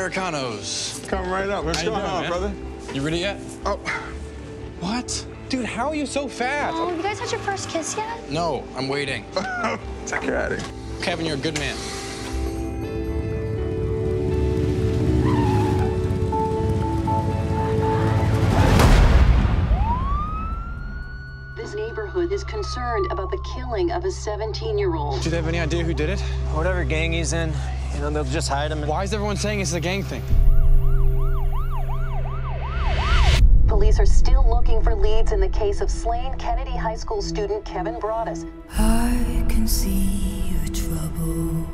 Americanos. Come right up. What's going on, brother? You ready yet? Oh. What? Dude, how are you so fast? Oh, you guys had your first kiss yet? No, I'm waiting. Take care of it. Kevin, you're a good man. This neighborhood is concerned about the killing of a 17-year-old. Do they have any idea who did it? Whatever gang he's in, you know, they'll just hide him. Why is everyone saying it's a gang thing? Police are still looking for leads in the case of slain Kennedy High School student Kevin Broaddus. I can see your trouble.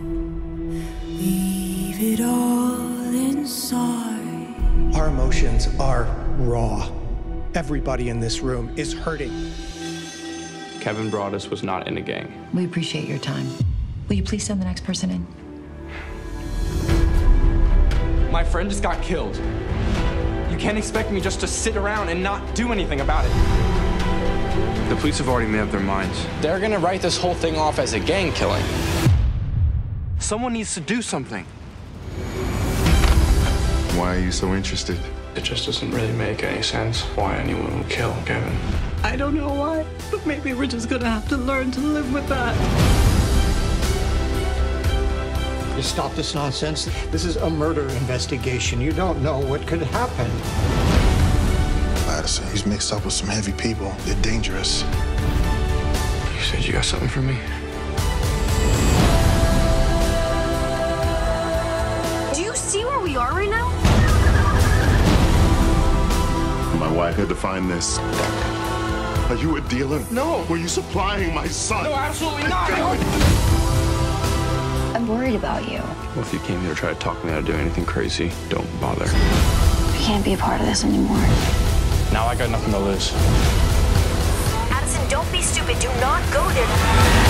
Leave it all inside. Our emotions are raw. Everybody in this room is hurting. Kevin Broaddus was not in a gang. We appreciate your time. Will you please send the next person in? My friend just got killed. You can't expect me just to sit around and not do anything about it. The police have already made up their minds. They're gonna write this whole thing off as a gang killing. Someone needs to do something. Why are you so interested? It just doesn't really make any sense why anyone would kill Kevin. I don't know why, but maybe we're just gonna have to learn to live with that. You stop this nonsense. This is a murder investigation. You don't know what could happen. Madison, he's mixed up with some heavy people. They're dangerous. You said you got something for me? Do you see where we are right now? My wife had to find this. Are you a dealer? No. Were you supplying my son? No, absolutely not. I'm worried about you. Well, if you came here to try to talk me out of doing anything crazy, don't bother. I can't be a part of this anymore. Now I got nothing to lose. Addison, don't be stupid. Do not go there.